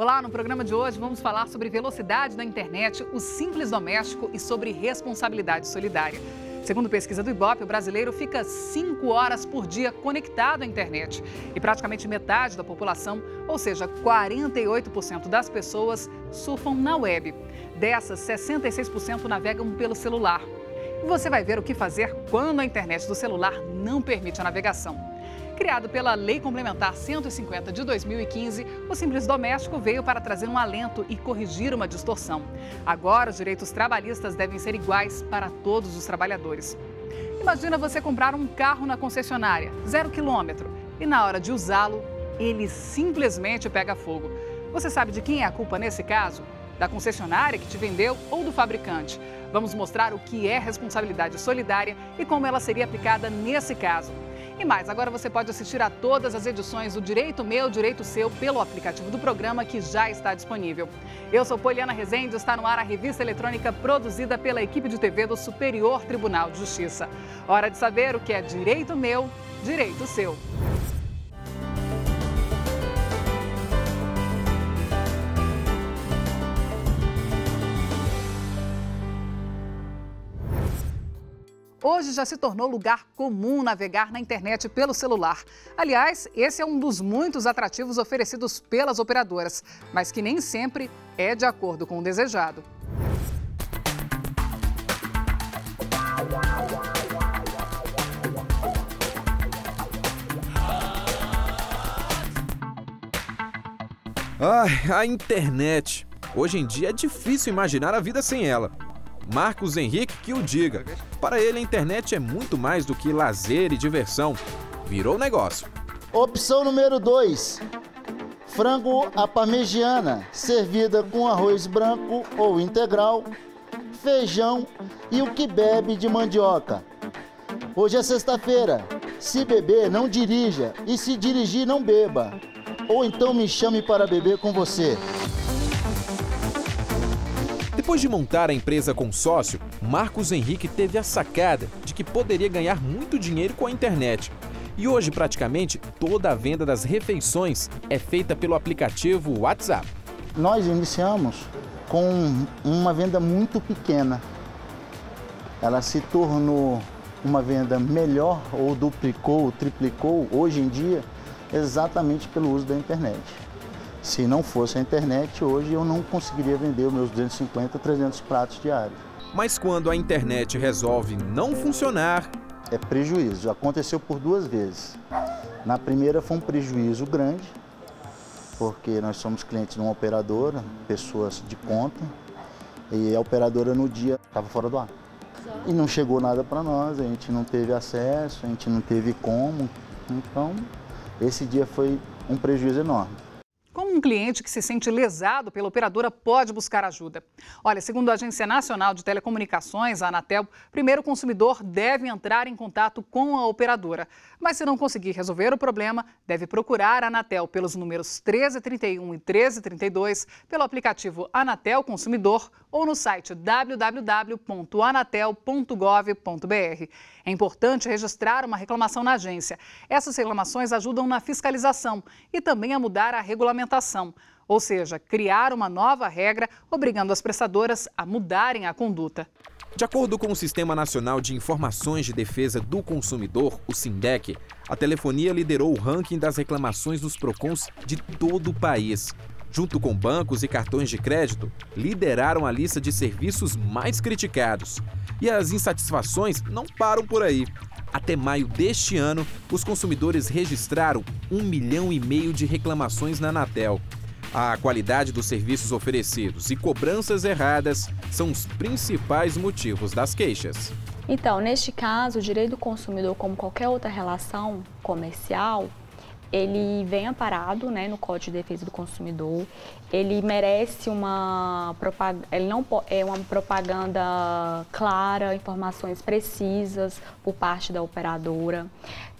Olá, no programa de hoje vamos falar sobre velocidade na internet, o simples doméstico e sobre responsabilidade solidária. Segundo pesquisa do Ibope, o brasileiro fica 5 horas por dia conectado à internet. E praticamente metade da população, ou seja, 48% das pessoas, surfam na web. Dessas, 66% navegam pelo celular. E você vai ver o que fazer quando a internet do celular não permite a navegação. Criado pela Lei Complementar 150 de 2015, o simples doméstico veio para trazer um alento e corrigir uma distorção. Agora, os direitos trabalhistas devem ser iguais para todos os trabalhadores. Imagina você comprar um carro na concessionária, 0 quilômetro, e na hora de usá-lo, ele simplesmente pega fogo. Você sabe de quem é a culpa nesse caso? Da concessionária que te vendeu ou do fabricante? Vamos mostrar o que é responsabilidade solidária e como ela seria aplicada nesse caso. E mais, agora você pode assistir a todas as edições do Direito Meu, Direito Seu, pelo aplicativo do programa que já está disponível. Eu sou Poliana Rezende, está no ar a revista eletrônica produzida pela equipe de TV do Superior Tribunal de Justiça. Hora de saber o que é Direito Meu, Direito Seu. Hoje já se tornou lugar comum navegar na internet pelo celular. Aliás, esse é um dos muitos atrativos oferecidos pelas operadoras, mas que nem sempre é de acordo com o desejado. A internet! Hoje em dia é difícil imaginar a vida sem ela. Marcos Henrique que o diga. Para ele, a internet é muito mais do que lazer e diversão. Virou negócio. Opção número 2. Frango à parmegiana, servida com arroz branco ou integral, feijão e o que bebe de mandioca. Hoje é sexta-feira. Se beber, não dirija. E se dirigir, não beba. Ou então me chame para beber com você. Depois de montar a empresa com sócio, Marcos Henrique teve a sacada de que poderia ganhar muito dinheiro com a internet. E hoje, praticamente, toda a venda das refeições é feita pelo aplicativo WhatsApp. Nós iniciamos com uma venda muito pequena. Ela se tornou uma venda melhor, ou duplicou, ou triplicou, hoje em dia, exatamente pelo uso da internet. Se não fosse a internet, hoje eu não conseguiria vender os meus 250, 300 pratos diários. Mas quando a internet resolve não funcionar... É prejuízo. Já aconteceu por 2 vezes. Na primeira foi um prejuízo grande, porque nós somos clientes de uma operadora, pessoas de conta, e a operadora no dia estava fora do ar. E não chegou nada para nós, a gente não teve acesso, a gente não teve como. Então, esse dia foi um prejuízo enorme. Como um cliente que se sente lesado pela operadora pode buscar ajuda? Olha, segundo a Agência Nacional de Telecomunicações, a Anatel, primeiro o consumidor deve entrar em contato com a operadora. Mas se não conseguir resolver o problema, deve procurar a Anatel pelos números 1331 e 1332, pelo aplicativo Anatel Consumidor ou no site www.anatel.gov.br. É importante registrar uma reclamação na agência. Essas reclamações ajudam na fiscalização e também a mudar a regulamentação. Ou seja, criar uma nova regra obrigando as prestadoras a mudarem a conduta. De acordo com o Sistema Nacional de Informações de Defesa do Consumidor, o SINDEC, a telefonia liderou o ranking das reclamações dos PROCONs de todo o país. Junto com bancos e cartões de crédito, lideraram a lista de serviços mais criticados. E as insatisfações não param por aí. Até maio deste ano, os consumidores registraram 1,5 milhão de reclamações na Anatel. A qualidade dos serviços oferecidos e cobranças erradas são os principais motivos das queixas. Então, neste caso, o direito do consumidor, como qualquer outra relação comercial, ele vem amparado, né, no Código de Defesa do Consumidor. Ele merece uma propaganda, uma propaganda clara, informações precisas por parte da operadora.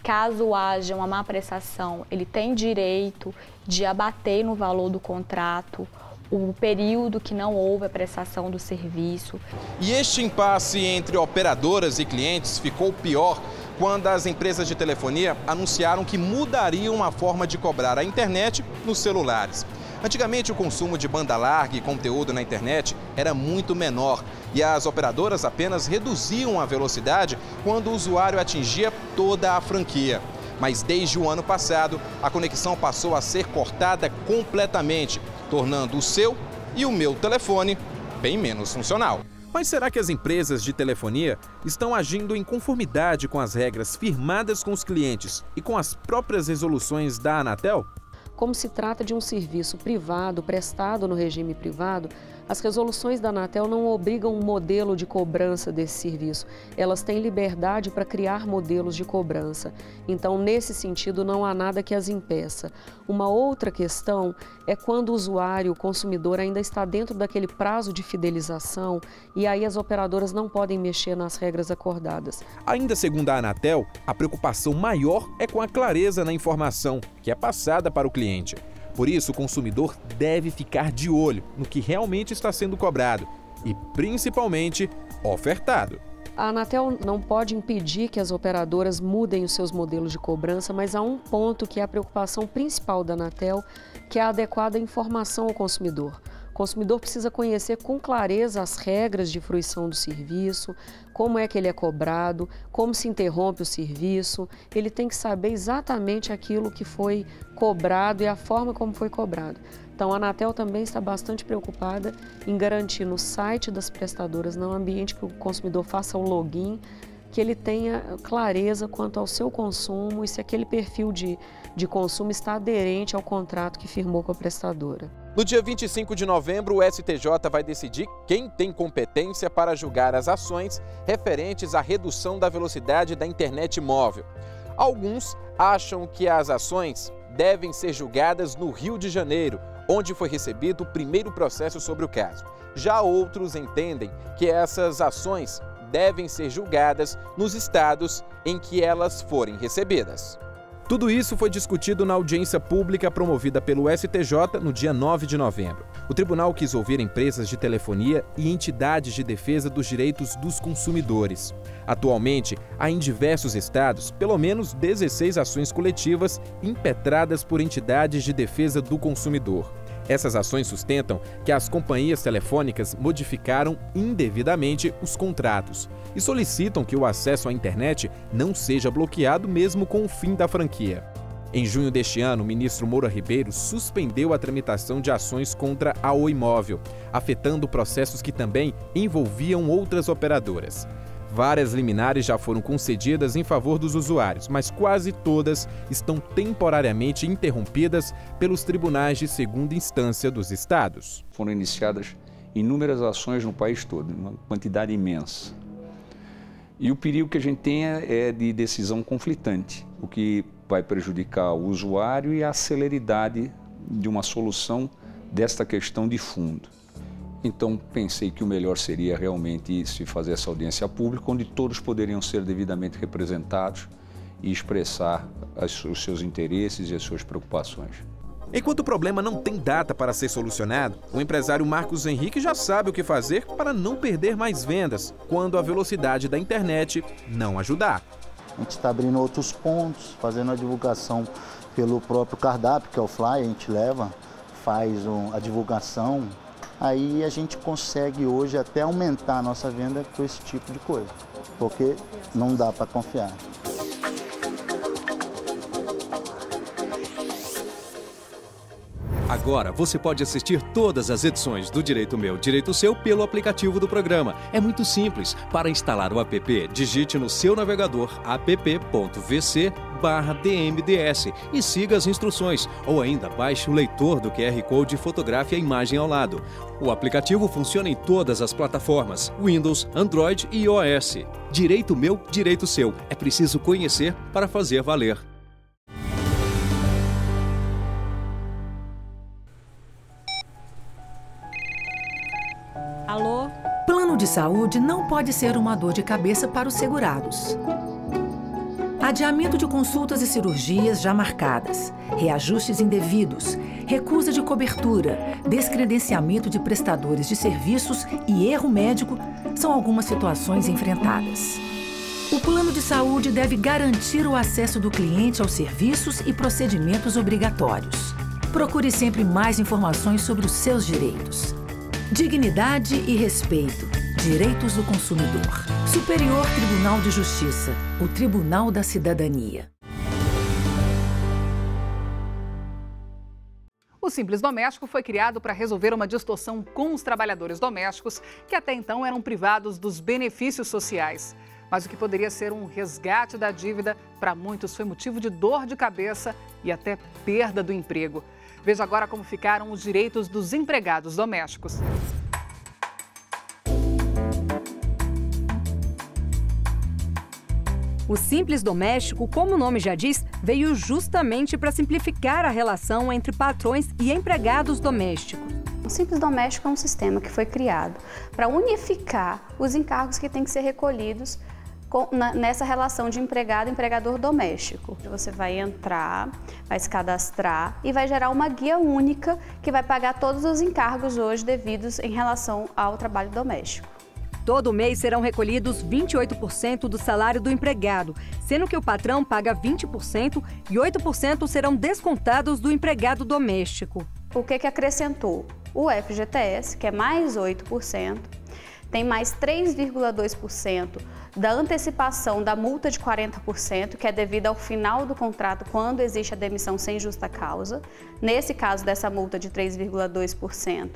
Caso haja uma má prestação, ele tem direito de abater no valor do contrato o período que não houve a prestação do serviço. E este impasse entre operadoras e clientes ficou pior quando as empresas de telefonia anunciaram que mudariam a forma de cobrar a internet nos celulares. Antigamente, o consumo de banda larga e conteúdo na internet era muito menor e as operadoras apenas reduziam a velocidade quando o usuário atingia toda a franquia. Mas desde o ano passado, a conexão passou a ser cortada completamente, tornando o seu e o meu telefone bem menos funcional. Mas será que as empresas de telefonia estão agindo em conformidade com as regras firmadas com os clientes e com as próprias resoluções da Anatel? Como se trata de um serviço privado, prestado no regime privado, as resoluções da Anatel não obrigam um modelo de cobrança desse serviço. Elas têm liberdade para criar modelos de cobrança. Então, nesse sentido, não há nada que as impeça. Uma outra questão é quando o usuário, o consumidor, ainda está dentro daquele prazo de fidelização e aí as operadoras não podem mexer nas regras acordadas. Ainda segundo a Anatel, a preocupação maior é com a clareza na informação que é passada para o cliente. Por isso, o consumidor deve ficar de olho no que realmente está sendo cobrado e, principalmente, ofertado. A Anatel não pode impedir que as operadoras mudem os seus modelos de cobrança, mas há um ponto que é a preocupação principal da Anatel, que é a adequada informação ao consumidor. O consumidor precisa conhecer com clareza as regras de fruição do serviço, como é que ele é cobrado, como se interrompe o serviço. Ele tem que saber exatamente aquilo que foi cobrado e a forma como foi cobrado. Então, a Anatel também está bastante preocupada em garantir no site das prestadoras, no ambiente que o consumidor faça o login, que ele tenha clareza quanto ao seu consumo e se aquele perfil de consumo está aderente ao contrato que firmou com a prestadora. No dia 25 de novembro, o STJ vai decidir quem tem competência para julgar as ações referentes à redução da velocidade da internet móvel. Alguns acham que as ações devem ser julgadas no Rio de Janeiro, onde foi recebido o primeiro processo sobre o caso. Já outros entendem que essas ações devem ser julgadas nos estados em que elas forem recebidas. Tudo isso foi discutido na audiência pública promovida pelo STJ no dia 9 de novembro. O tribunal quis ouvir empresas de telefonia e entidades de defesa dos direitos dos consumidores. Atualmente, há em diversos estados pelo menos 16 ações coletivas impetradas por entidades de defesa do consumidor. Essas ações sustentam que as companhias telefônicas modificaram indevidamente os contratos e solicitam que o acesso à internet não seja bloqueado mesmo com o fim da franquia. Em junho deste ano, o ministro Moura Ribeiro suspendeu a tramitação de ações contra a Oi Móvel, afetando processos que também envolviam outras operadoras. Várias liminares já foram concedidas em favor dos usuários, mas quase todas estão temporariamente interrompidas pelos tribunais de segunda instância dos estados. Foram iniciadas inúmeras ações no país todo, uma quantidade imensa. E o perigo que a gente tem é de decisão conflitante, o que vai prejudicar o usuário e a celeridade de uma solução desta questão de fundo. Então, pensei que o melhor seria realmente se fazer essa audiência pública, onde todos poderiam ser devidamente representados e expressar os seus interesses e as suas preocupações. Enquanto o problema não tem data para ser solucionado, o empresário Marcos Henrique já sabe o que fazer para não perder mais vendas quando a velocidade da internet não ajudar. A gente está abrindo outros pontos, fazendo a divulgação pelo próprio cardápio, que é o flyer, a gente leva, faz a divulgação. Aí a gente consegue hoje até aumentar a nossa venda com esse tipo de coisa, porque não dá para confiar. Agora você pode assistir todas as edições do Direito Meu, Direito Seu pelo aplicativo do programa. É muito simples. Para instalar o app, digite no seu navegador app.vc/dmds e siga as instruções, ou ainda baixe o leitor do QR Code e fotografe a imagem ao lado. O aplicativo funciona em todas as plataformas, Windows, Android e iOS. Direito Meu, Direito Seu. É preciso conhecer para fazer valer. Alô? Plano de saúde não pode ser uma dor de cabeça para os segurados. Adiamento de consultas e cirurgias já marcadas, reajustes indevidos, recusa de cobertura, descredenciamento de prestadores de serviços e erro médico são algumas situações enfrentadas. O plano de saúde deve garantir o acesso do cliente aos serviços e procedimentos obrigatórios. Procure sempre mais informações sobre os seus direitos. Dignidade e respeito. Direitos do consumidor. Superior Tribunal de Justiça. O Tribunal da Cidadania. O Simples Doméstico foi criado para resolver uma distorção com os trabalhadores domésticos que até então eram privados dos benefícios sociais. Mas o que poderia ser um resgate da dívida, para muitos foi motivo de dor de cabeça e até perda do emprego. Veja agora como ficaram os direitos dos empregados domésticos. O Simples Doméstico, como o nome já diz, veio justamente para simplificar a relação entre patrões e empregados domésticos. O Simples Doméstico é um sistema que foi criado para unificar os encargos que têm que ser recolhidos nessa relação de empregado e empregador doméstico. Você vai entrar, vai se cadastrar e vai gerar uma guia única que vai pagar todos os encargos hoje devidos em relação ao trabalho doméstico. Todo mês serão recolhidos 28% do salário do empregado, sendo que o patrão paga 20% e 8% serão descontados do empregado doméstico. O que acrescentou? O FGTS, que é mais 8%, tem mais 3,2% da antecipação da multa de 40%, que é devida ao final do contrato quando existe a demissão sem justa causa. Nesse caso dessa multa de 3,2%,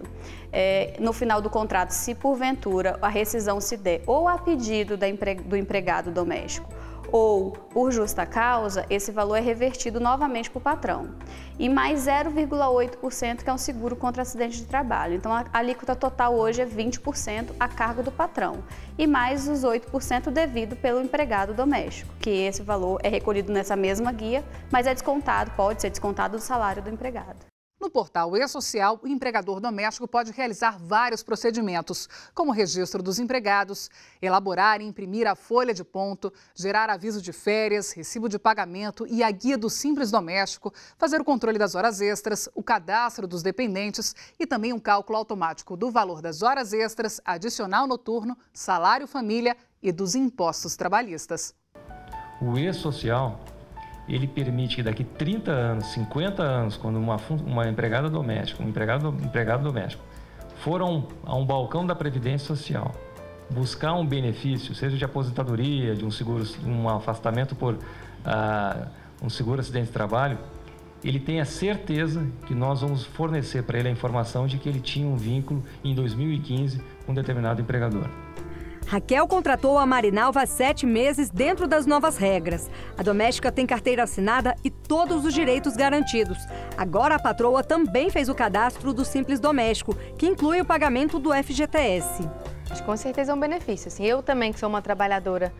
no final do contrato, se porventura a rescisão se der ou a pedido do empregado doméstico ou por justa causa, esse valor é revertido novamente para o patrão. E mais 0,8% que é um seguro contra acidente de trabalho. Então a alíquota total hoje é 20% a cargo do patrão e mais os 8% devido pelo empregado doméstico, que esse valor é recolhido nessa mesma guia, mas é descontado, pode ser descontado do salário do empregado. No portal eSocial, o empregador doméstico pode realizar vários procedimentos, como o registro dos empregados, elaborar e imprimir a folha de ponto, gerar aviso de férias, recibo de pagamento e a guia do Simples Doméstico, fazer o controle das horas extras, o cadastro dos dependentes e também um cálculo automático do valor das horas extras, adicional noturno, salário família e dos impostos trabalhistas. O eSocial, ele permite que daqui 30 anos, 50 anos, quando uma empregada doméstica, um empregado doméstico for a um balcão da Previdência Social buscar um benefício, seja de aposentadoria, de um seguro, um afastamento por um seguro acidente de trabalho, ele tem a certeza que nós vamos fornecer para ele a informação de que ele tinha um vínculo em 2015 com um determinado empregador. Raquel contratou a Marinalva há 7 meses dentro das novas regras. A doméstica tem carteira assinada e todos os direitos garantidos. Agora a patroa também fez o cadastro do Simples Doméstico, que inclui o pagamento do FGTS. Com certeza é um benefício. Assim, eu também, que sou uma trabalhadora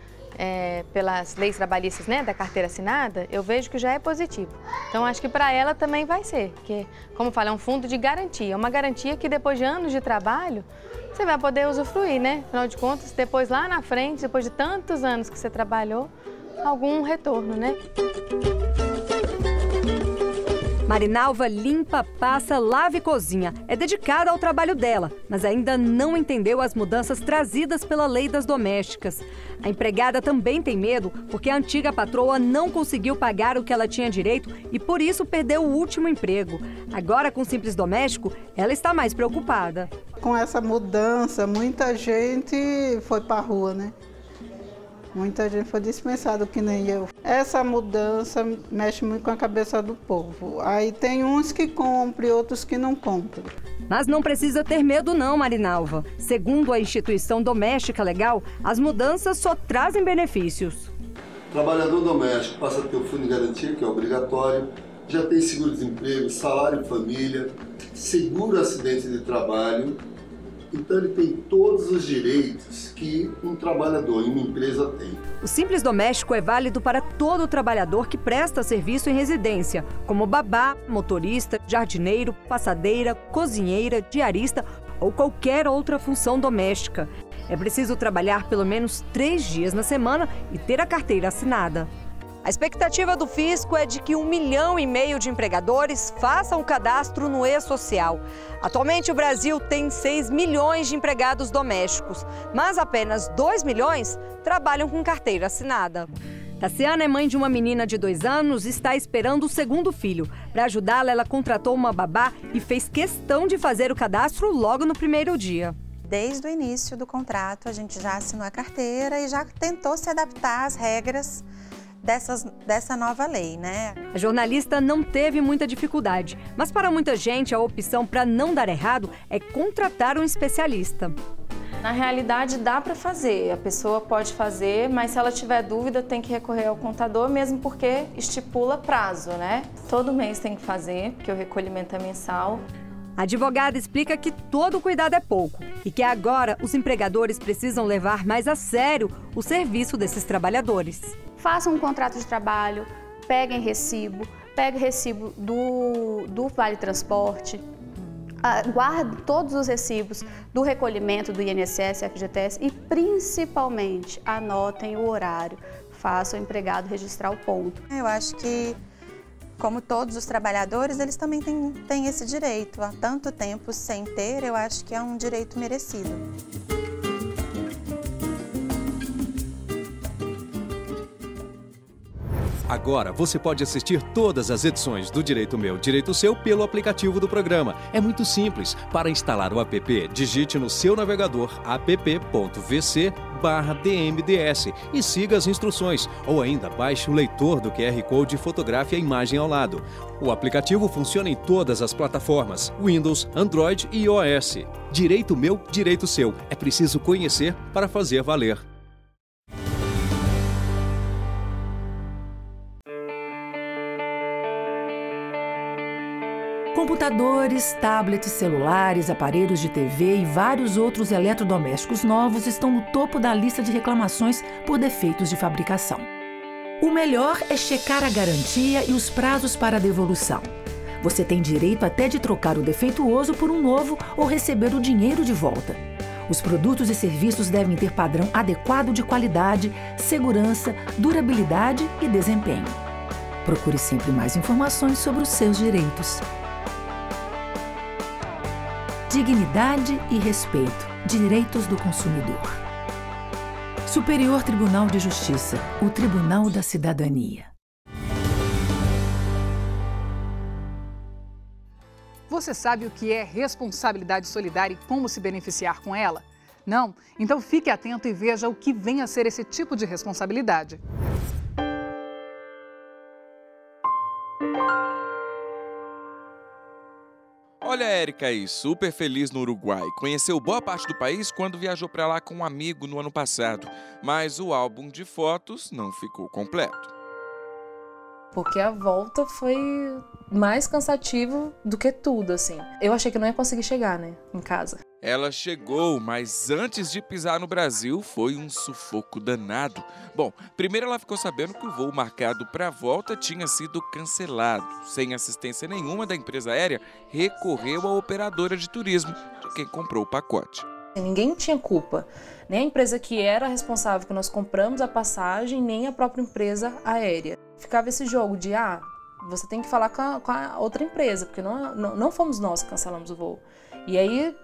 pelas leis trabalhistas, né, da carteira assinada, eu vejo que já é positivo. Então acho que para ela também vai ser, porque, como fala, é um fundo de garantia. É uma garantia que depois de anos de trabalho, você vai poder usufruir, né? Afinal de contas, depois lá na frente, depois de tantos anos que você trabalhou, algum retorno, né? Marinalva limpa, passa, lava e cozinha. É dedicada ao trabalho dela, mas ainda não entendeu as mudanças trazidas pela Lei das Domésticas. A empregada também tem medo porque a antiga patroa não conseguiu pagar o que ela tinha direito e por isso perdeu o último emprego. Agora, com o Simples Doméstico, ela está mais preocupada. Com essa mudança, muita gente foi para a rua, né? Muita gente foi dispensada, que nem eu. Essa mudança mexe muito com a cabeça do povo. Aí tem uns que compram e outros que não compram. Mas não precisa ter medo não, Marinalva. Segundo a Instituição Doméstica Legal, as mudanças só trazem benefícios. O trabalhador doméstico passa a ter o fundo de garantia, que é obrigatório, já tem seguro-desemprego, salário família, seguro acidente de trabalho. Então ele tem todos os direitos que um trabalhador em uma empresa tem. O Simples Doméstico é válido para todo trabalhador que presta serviço em residência, como babá, motorista, jardineiro, passadeira, cozinheira, diarista ou qualquer outra função doméstica. É preciso trabalhar pelo menos 3 dias na semana e ter a carteira assinada. A expectativa do fisco é de que 1,5 milhão de empregadores façam o cadastro no eSocial. Atualmente, o Brasil tem 6 milhões de empregados domésticos, mas apenas 2 milhões trabalham com carteira assinada. Tassiana é mãe de uma menina de 2 anos e está esperando o segundo filho. Para ajudá-la, ela contratou uma babá e fez questão de fazer o cadastro logo no primeiro dia. Desde o início do contrato, a gente já assinou a carteira e já tentou se adaptar às regras dessa nova lei, né? A jornalista não teve muita dificuldade, mas para muita gente a opção para não dar errado é contratar um especialista. Na realidade, dá para fazer, a pessoa pode fazer, mas se ela tiver dúvida tem que recorrer ao contador, mesmo porque estipula prazo, né? Todo mês tem que fazer, porque o recolhimento é mensal. A advogada explica que todo cuidado é pouco e que agora os empregadores precisam levar mais a sério o serviço desses trabalhadores. Façam um contrato de trabalho, peguem recibo, peguem recibo do Vale Transporte, guarde todos os recibos do recolhimento do INSS, FGTS e, principalmente, anotem o horário. Faça o empregado registrar o ponto. Eu acho que, como todos os trabalhadores, eles também têm esse direito. Há tanto tempo sem ter, eu acho que é um direito merecido. Agora você pode assistir todas as edições do Direito Meu, Direito Seu pelo aplicativo do programa. É muito simples. Para instalar o app, digite no seu navegador app.vc/dmds e siga as instruções, ou ainda baixe o leitor do QR Code e fotografe a imagem ao lado. O aplicativo funciona em todas as plataformas, Windows, Android e iOS. Direito Meu, Direito Seu. É preciso conhecer para fazer valer. Computadores, tablets, celulares, aparelhos de TV e vários outros eletrodomésticos novos estão no topo da lista de reclamações por defeitos de fabricação. O melhor é checar a garantia e os prazos para a devolução. Você tem direito até de trocar o defeituoso por um novo ou receber o dinheiro de volta. Os produtos e serviços devem ter padrão adequado de qualidade, segurança, durabilidade e desempenho. Procure sempre mais informações sobre os seus direitos. Dignidade e respeito. Direitos do consumidor. Superior Tribunal de Justiça. O Tribunal da Cidadania. Você sabe o que é responsabilidade solidária e como se beneficiar com ela? Não? Então fique atento e veja o que vem a ser esse tipo de responsabilidade. Olha, Érica aí, super feliz no Uruguai. Conheceu boa parte do país quando viajou para lá com um amigo no ano passado. Mas o álbum de fotos não ficou completo. Porque a volta foi mais cansativo do que tudo, assim. Eu achei que não ia conseguir chegar, né, em casa. Ela chegou, mas antes de pisar no Brasil foi um sufoco danado. Bom, primeiro ela ficou sabendo que o voo marcado para a volta tinha sido cancelado. Sem assistência nenhuma da empresa aérea, recorreu à operadora de turismo, de quem comprou o pacote. Ninguém tinha culpa, nem a empresa que era responsável, que nós compramos a passagem, nem a própria empresa aérea. Ficava esse jogo de, você tem que falar com a outra empresa, porque não fomos nós que cancelamos o voo. E aí,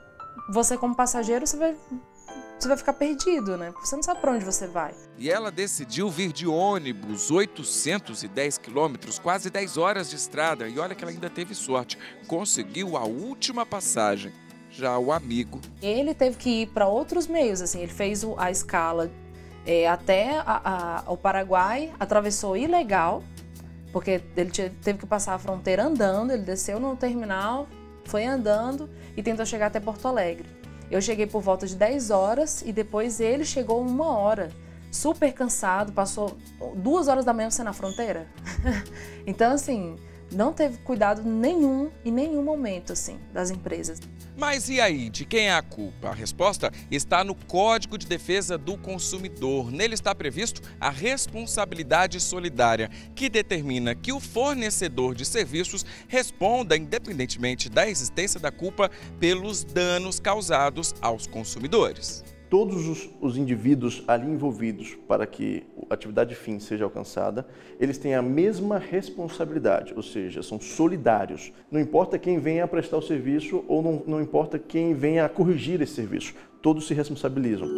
você como passageiro, você vai ficar perdido, né? Porque você não sabe para onde você vai. E ela decidiu vir de ônibus, 810 quilômetros, quase 10 horas de estrada. E olha que ela ainda teve sorte, conseguiu a última passagem. Já o amigo, ele teve que ir para outros meios, assim, ele fez a escala até o Paraguai, atravessou ilegal, porque ele teve que passar a fronteira andando, ele desceu no terminal, foi andando e tentou chegar até Porto Alegre. Eu cheguei por volta de 10 horas e depois ele chegou 1 hora, super cansado, passou 2 horas da manhã sem na fronteira. Então, assim, não teve cuidado nenhum em nenhum momento, assim, das empresas. Mas e aí, de quem é a culpa? A resposta está no Código de Defesa do Consumidor. Nele está previsto a responsabilidade solidária, que determina que o fornecedor de serviços responda, independentemente da existência da culpa, pelos danos causados aos consumidores. Todos os indivíduos ali envolvidos para que a atividade fim seja alcançada, eles têm a mesma responsabilidade, ou seja, são solidários. Não importa quem venha a prestar o serviço ou não importa quem venha a corrigir esse serviço, todos se responsabilizam.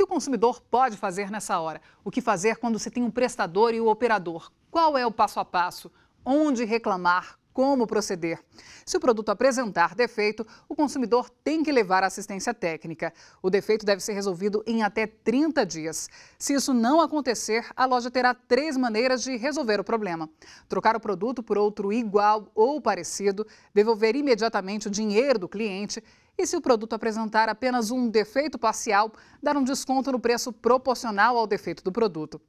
que o consumidor pode fazer nessa hora? O que fazer quando se tem um prestador e o operador? Qual é o passo a passo? Onde reclamar? Como proceder? Se o produto apresentar defeito, o consumidor tem que levar assistência técnica. O defeito deve ser resolvido em até 30 dias. Se isso não acontecer, a loja terá 3 maneiras de resolver o problema. Trocar o produto por outro igual ou parecido, devolver imediatamente o dinheiro do cliente e, se o produto apresentar apenas um defeito parcial, dar um desconto no preço proporcional ao defeito do produto.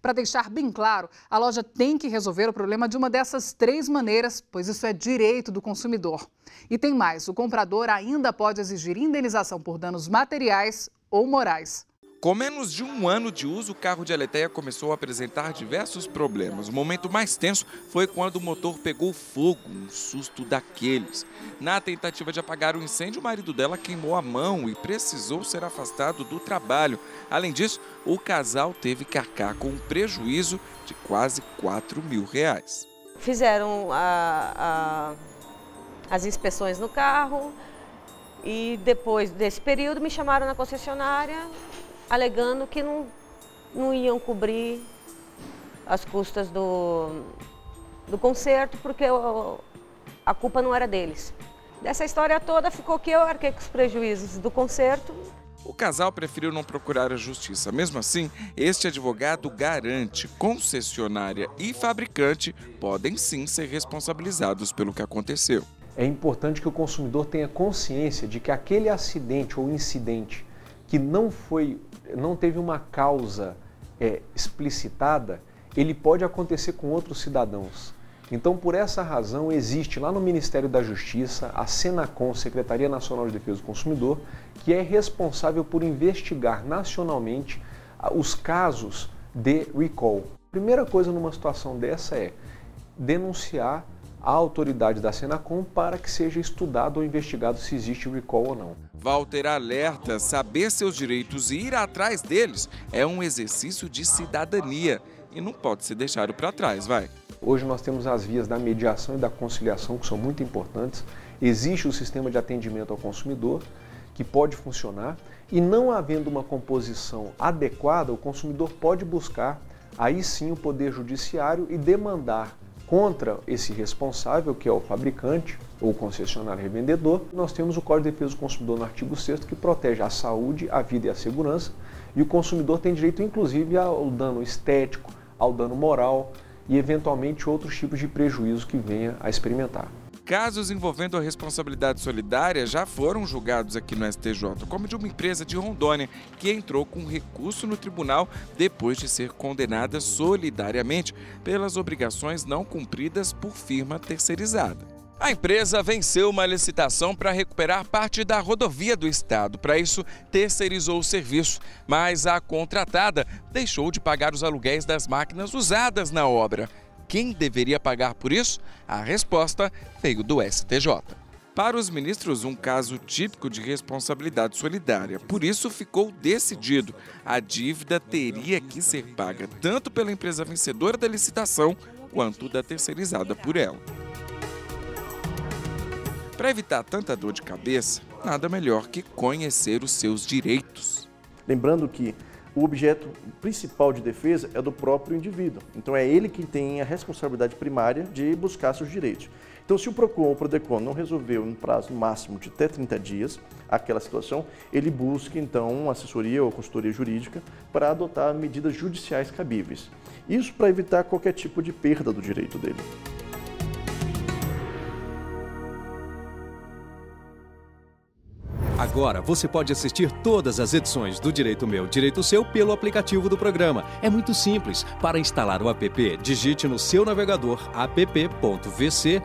Para deixar bem claro, a loja tem que resolver o problema de uma dessas 3 maneiras, pois isso é direito do consumidor. E tem mais, o comprador ainda pode exigir indenização por danos materiais ou morais. Com menos de um ano de uso, o carro de Aletéia começou a apresentar diversos problemas. O momento mais tenso foi quando o motor pegou fogo, um susto daqueles. Na tentativa de apagar o incêndio, o marido dela queimou a mão e precisou ser afastado do trabalho. Além disso, o casal teve que arcar com um prejuízo de quase R$4 mil. Fizeram as inspeções no carro e depois desse período me chamaram na concessionária alegando que não iam cobrir as custas do conserto, porque a culpa não era deles. Dessa história toda ficou que eu arquei com os prejuízos do conserto. O casal preferiu não procurar a justiça. Mesmo assim, este advogado garante, concessionária e fabricante podem sim ser responsabilizados pelo que aconteceu. É importante que o consumidor tenha consciência de que aquele acidente ou incidente que não teve uma causa explicitada, ele pode acontecer com outros cidadãos. Então, por essa razão, existe lá no Ministério da Justiça, a SENACON, Secretaria Nacional de Defesa do Consumidor, que é responsável por investigar nacionalmente os casos de recall. A primeira coisa numa situação dessa é denunciar a autoridade da SENACOM para que seja estudado ou investigado se existe recall ou não. Walter alerta, saber seus direitos e ir atrás deles é um exercício de cidadania e não pode ser deixado para trás, vai. Hoje nós temos as vias da mediação e da conciliação que são muito importantes. Existe o sistema de atendimento ao consumidor que pode funcionar e, não havendo uma composição adequada, o consumidor pode buscar aí sim o poder judiciário e demandar contra esse responsável, que é o fabricante ou concessionário revendedor. Nós temos o Código de Defesa do Consumidor no artigo 6º, que protege a saúde, a vida e a segurança, e o consumidor tem direito inclusive ao dano estético, ao dano moral e eventualmente outros tipos de prejuízo que venha a experimentar. Casos envolvendo a responsabilidade solidária já foram julgados aqui no STJ, como de uma empresa de Rondônia que entrou com recurso no tribunal depois de ser condenada solidariamente pelas obrigações não cumpridas por firma terceirizada. A empresa venceu uma licitação para recuperar parte da rodovia do estado. Para isso, terceirizou o serviço, mas a contratada deixou de pagar os aluguéis das máquinas usadas na obra. Quem deveria pagar por isso? A resposta veio do STJ. Para os ministros, um caso típico de responsabilidade solidária. Por isso, ficou decidido. A dívida teria que ser paga tanto pela empresa vencedora da licitação quanto da terceirizada por ela. Para evitar tanta dor de cabeça, nada melhor que conhecer os seus direitos. Lembrando que o objeto principal de defesa é do próprio indivíduo, então é ele que tem a responsabilidade primária de buscar seus direitos. Então, se o PROCON ou o PRODECON não resolveu no prazo máximo de até 30 dias aquela situação, ele busca então assessoria ou consultoria jurídica para adotar medidas judiciais cabíveis. Isso para evitar qualquer tipo de perda do direito dele. Agora você pode assistir todas as edições do Direito Meu, Direito Seu pelo aplicativo do programa. É muito simples. Para instalar o app, digite no seu navegador app.vc/dmds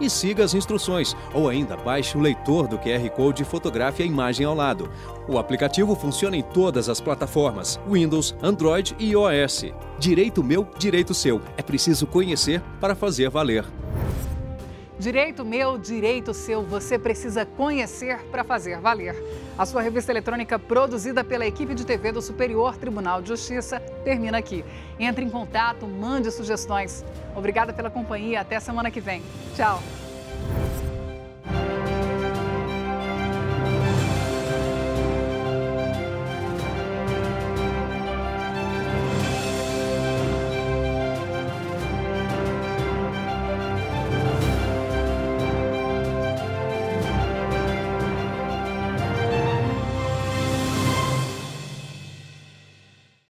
e siga as instruções. Ou ainda, baixe o leitor do QR Code e fotografe a imagem ao lado. O aplicativo funciona em todas as plataformas, Windows, Android e iOS. Direito Meu, Direito Seu. É preciso conhecer para fazer valer. Direito Meu, Direito Seu, você precisa conhecer para fazer valer. A sua revista eletrônica produzida pela equipe de TV do Superior Tribunal de Justiça termina aqui. Entre em contato, mande sugestões. Obrigada pela companhia, até semana que vem. Tchau.